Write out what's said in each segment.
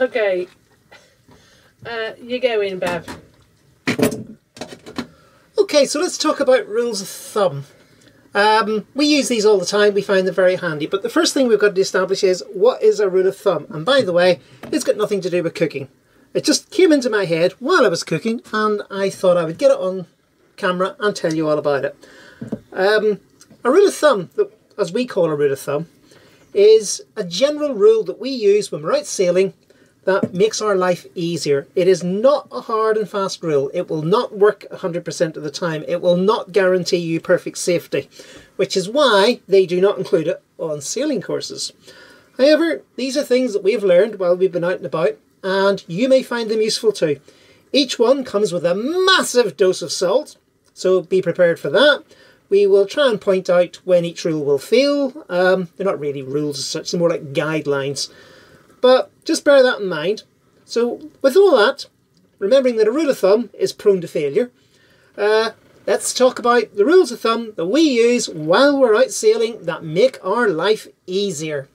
Okay, you go in, Bev. Okay, so let's talk about rules of thumb. We use these all the time, we find them very handy, but the first thing we've got to establish is what is a rule of thumb? And by the way, it's got nothing to do with cooking. It just came into my head while I was cooking and I thought I would get it on camera and tell you all about it. A rule of thumb, as we call a rule of thumb, is a general rule that we use when we're out sailing that makes our life easier. It is not a hard and fast rule. It will not work 100% of the time. It will not guarantee you perfect safety, which is why they do not include it on sailing courses. However, these are things that we've learned while we've been out and about, and you may find them useful too. Each one comes with a massive dose of salt, so be prepared for that. We will try and point out when each rule will fail. They're not really rules as such, they're more like guidelines. But just bear that in mind. So with all that, remembering that a rule of thumb is prone to failure, let's talk about the rules of thumb that we use while we're out sailing that make our life easier.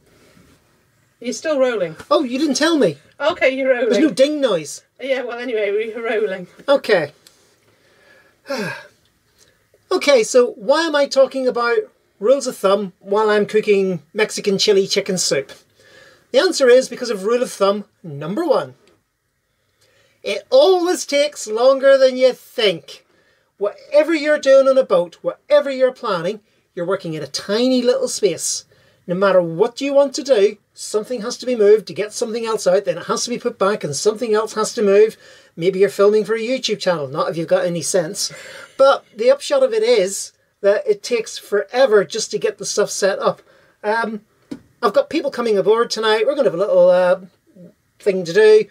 You're still rolling. Oh, you didn't tell me. Okay, you're rolling. There's no ding noise. Yeah, well anyway, we were rolling. Okay. Okay, so why am I talking about rules of thumb while I'm cooking Mexican chili chicken soup? The answer is because of rule of thumb number one. It always takes longer than you think. Whatever you're doing on a boat, whatever you're planning, you're working in a tiny little space. No matter what you want to do, something has to be moved to get something else out, then it has to be put back and something else has to move. Maybe you're filming for a YouTube channel, not if you've got any sense. But the upshot of it is that it takes forever just to get the stuff set up. I've got people coming aboard tonight. We're going to have a little thing to do.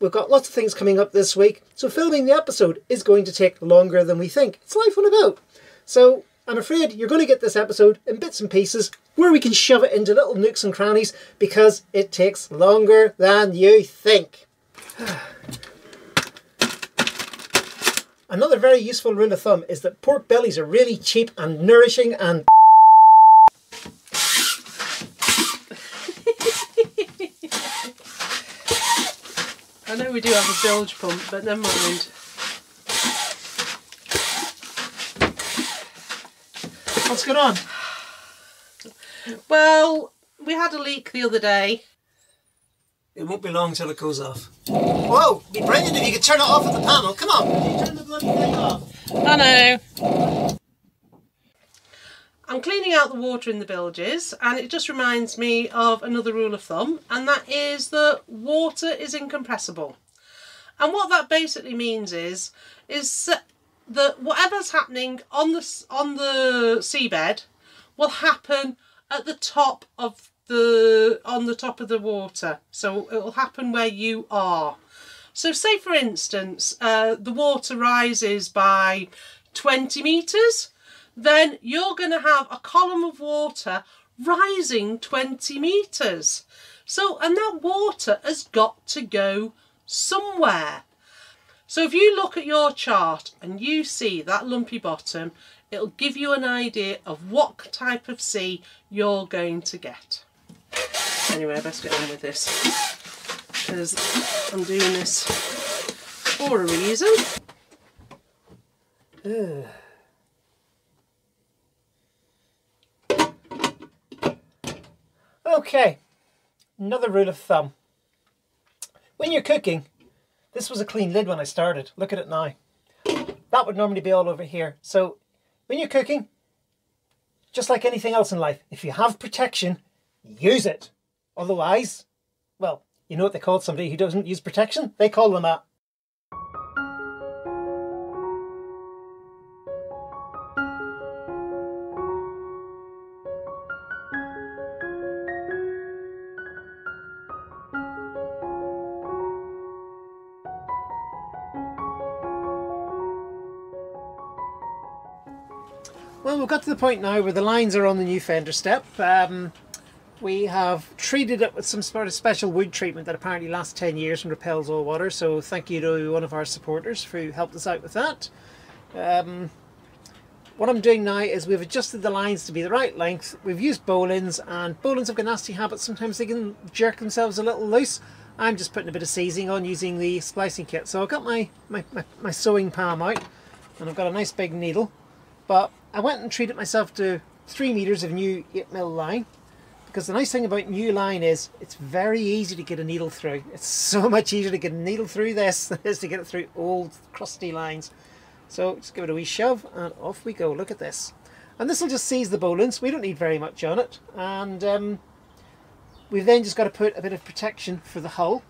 We've got lots of things coming up this week. So filming the episode is going to take longer than we think. It's life on a boat. So I'm afraid you're going to get this episode in bits and pieces where we can shove it into little nooks and crannies because it takes longer than you think. Another very useful rule of thumb is that pork bellies are really cheap and nourishing and... I know we do have a bilge pump, but never mind. What's going on? Well, we had a leak the other day. It won't be long till it goes off. Whoa! It'd be brilliant if you could turn it off at the panel. Come on! Can you turn the bloody thing off? I know. I'm cleaning out the water in the bilges, and it just reminds me of another rule of thumb, and that is that water is incompressible. And what that basically means is that whatever's happening on the seabed will happen at the top of the water, so it will happen where you are. So say for instance the water rises by 20 meters, then you're going to have a column of water rising 20 meters. So, and that water has got to go somewhere. So if you look at your chart and you see that lumpy bottom, it'll give you an idea of what type of sea you're going to get. Anyway, I best get on with this because I'm doing this for a reason. Okay, another rule of thumb. When you're cooking, this was a clean lid when I started. Look at it now. That would normally be all over here. So when you're cooking, just like anything else in life, if you have protection, use it. Otherwise, well, you know what they call somebody who doesn't use protection? They call them a... Well, we've got to the point now where the lines are on the new fender step. We have treated it with some sort of special wood treatment that apparently lasts 10 years and repels all water, so thank you to one of our supporters who helped us out with that. What I'm doing now is we've adjusted the lines to be the right length, we've used bowlines, and bowlines have got a nasty habit, sometimes they can jerk themselves a little loose. I'm just putting a bit of seizing on using the splicing kit. So I've got my sewing palm out, and I've got a nice big needle, but I went and treated myself to 3 meters of new 8mm line, because the nice thing about new line is it's very easy to get a needle through. It's so much easier to get a needle through this than it is to get it through old crusty lines. So just give it a wee shove and off we go. Look at this. And this will just seize the bowlines. We don't need very much on it. And we've then just got to put a bit of protection for the hull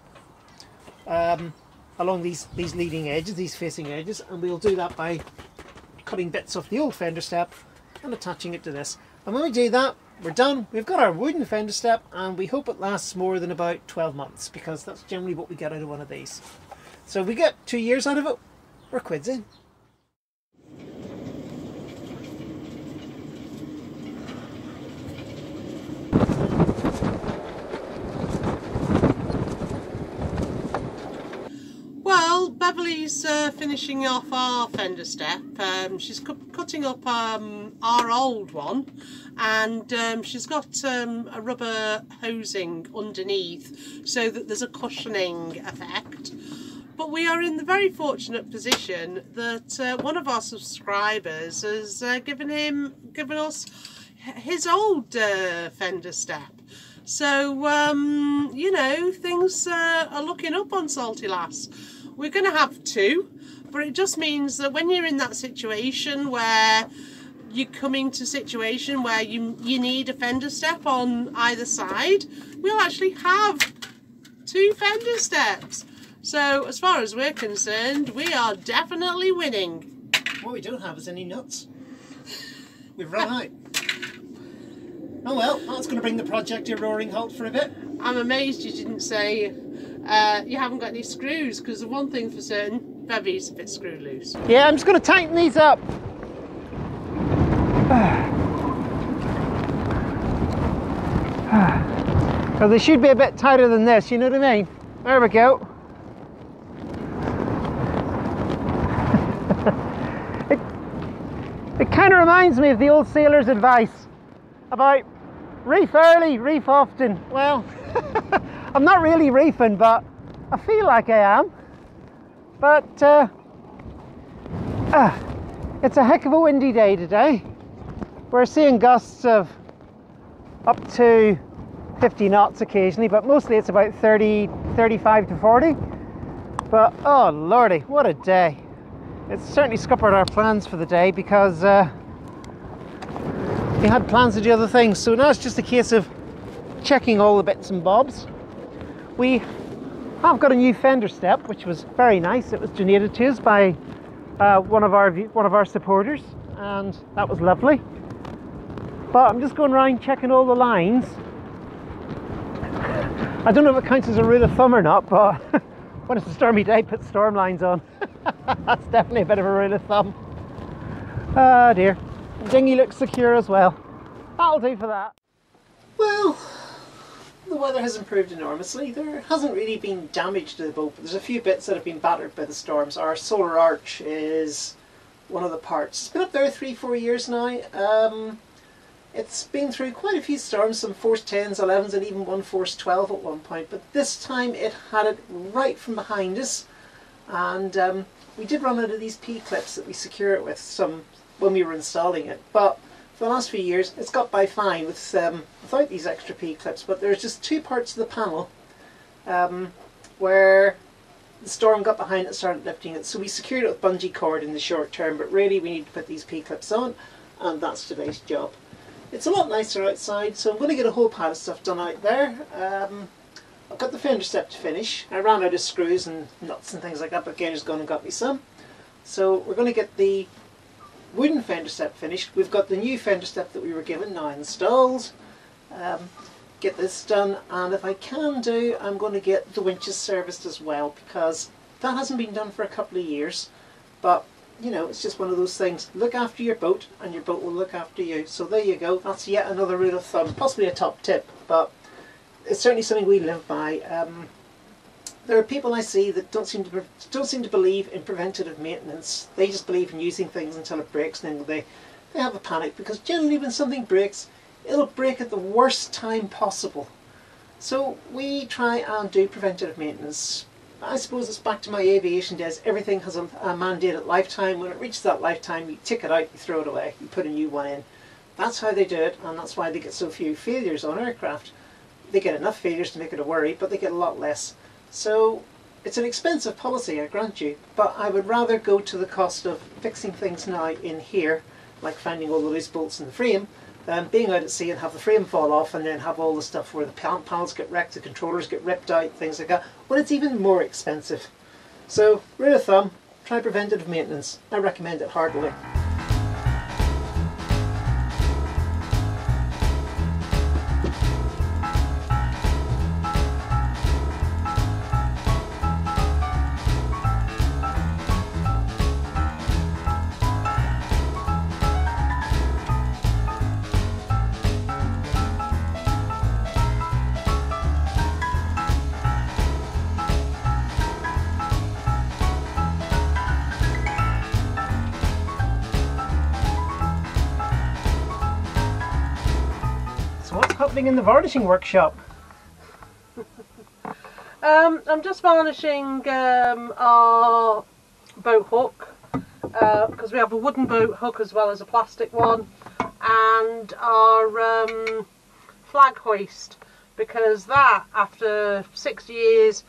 along these leading edges, these facing edges. And we'll do that by cutting bits off the old fender step and attaching it to this. And when we do that, we're done. We've got our wooden fender step, and we hope it lasts more than about 12 months because that's generally what we get out of one of these. So if we get 2 years out of it, we're quids in. Beverly's finishing off our fender step. She's cutting up our old one, and she's got a rubber hosing underneath so that there's a cushioning effect. But we are in the very fortunate position that one of our subscribers has given us his old fender step. So you know, things are looking up on Salty Lass. We're going to have two, but it just means that when you're in that situation where you're coming to a situation where you need a fender step on either side, we'll actually have two fender steps. So as far as we're concerned, we are definitely winning. What we don't have is any nuts. We've run out. Oh well, that's going to bring the project to a roaring halt for a bit. I'm amazed you didn't say you haven't got any screws, because the one thing for certain, Bevy's a bit screw loose. Yeah, I'm just going to tighten these up. Well, they should be a bit tighter than this, you know what I mean? There we go. It kind of reminds me of the old sailor's advice about reef early, reef often. Well, I'm not really reefing, but I feel like I am. But it's a heck of a windy day today. We're seeing gusts of up to 50 knots occasionally, but mostly it's about 30, 35 to 40. But oh lordy, what a day. It's certainly scuppered our plans for the day, because we had plans to do other things. So now it's just a case of checking all the bits and bobs. We have got a new fender step, which was very nice. It was donated to us by one of our supporters, and that was lovely. But I'm just going around checking all the lines. I don't know if it counts as a rule of thumb or not, but when it's a stormy day, put storm lines on. That's definitely a bit of a rule of thumb. Oh dear. The dinghy looks secure as well. That'll do for that. Well, the weather has improved enormously. There hasn't really been damage to the boat, but there's a few bits that have been battered by the storms. Our solar arch is one of the parts. It's been up there 3-4 years now. It's been through quite a few storms, some force 10s, 11s and even one force 12 at one point, but this time it had it right from behind us, and we did run out of these P-clips that we secure it with some when we were installing it, but for the last few years it's got by fine with without these extra P-clips. But there's just two parts of the panel where the storm got behind it, started lifting it, so we secured it with bungee cord in the short term, but really we need to put these P-clips on, and that's today's job. It's a lot nicer outside, so I'm going to get a whole pile of stuff done out there. I've got the fender step to finish. I ran out of screws and nuts and things like that, but Gary's gone and got me some. So we're going to get the wooden fender step finished. We've got the new fender step that we were given now installed. Get this done, and if I can do, I'm going to get the winches serviced as well, because that hasn't been done for a couple of years. But you know, it's just one of those things. Look after your boat and your boat will look after you. So there you go, that's yet another rule of thumb, possibly a top tip, but it's certainly something we live by. There are people I see that don't seem to believe in preventative maintenance. They just believe in using things until it breaks, and then they have a panic, because generally when something breaks, it'll break at the worst time possible. So we try and do preventative maintenance. I suppose it's back to my aviation days. Everything has a mandated lifetime. When it reaches that lifetime, you take it out, you throw it away, you put a new one in. That's how they do it, and that's why they get so few failures on aircraft. They get enough failures to make it a worry, but they get a lot less. So it's an expensive policy, I grant you, but I would rather go to the cost of fixing things now in here, like finding all the loose bolts in the frame, than being out at sea and have the frame fall off and then have all the stuff where the panels get wrecked, the controllers get ripped out, things like that, when it's even more expensive. So, rule of thumb, try preventative maintenance. I recommend it heartily. Happening in the varnishing workshop? I'm just varnishing our boat hook, because we have a wooden boat hook as well as a plastic one, and our flag hoist, because that, after 6 years,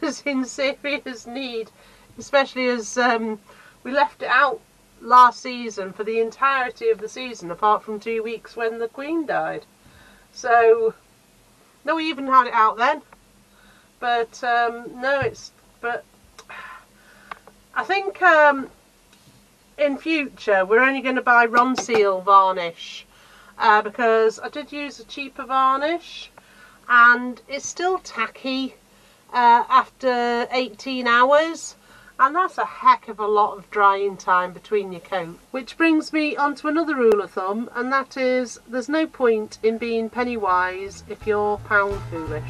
is in serious need, especially as we left it out last season for the entirety of the season apart from 2 weeks when the Queen died. So, no, we even had it out then, but I think in future we're only going to buy Ronseal varnish, because I did use a cheaper varnish and it's still tacky after 18 hours, and that's a heck of a lot of drying time between your coat. Which brings me on to another rule of thumb, and that is there's no point in being penny wise if you're pound foolish.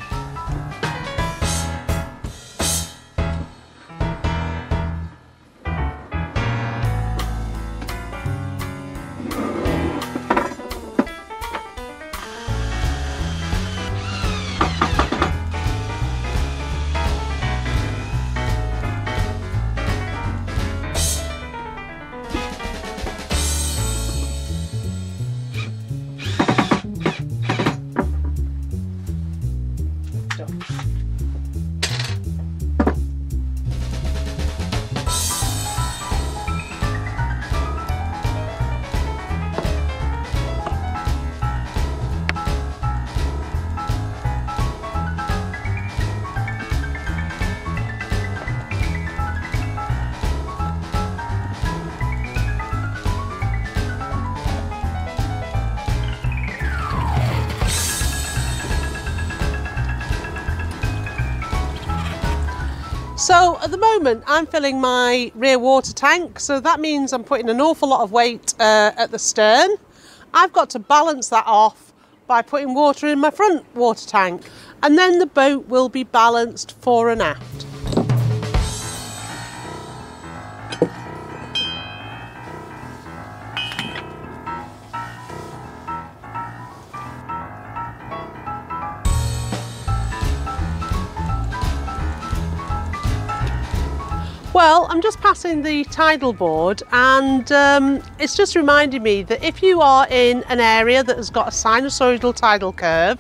So at the moment I'm filling my rear water tank, so that means I'm putting an awful lot of weight at the stern. I've got to balance that off by putting water in my front water tank, and then the boat will be balanced fore and aft. Well, I'm just passing the tidal board, and it's just reminding me that if you are in an area that has got a sinusoidal tidal curve,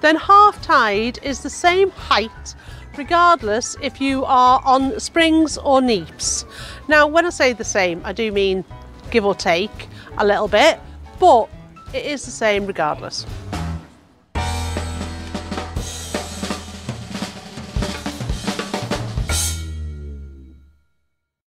then half tide is the same height regardless if you are on springs or neaps. Now, when I say the same, I do mean give or take a little bit, but it is the same regardless.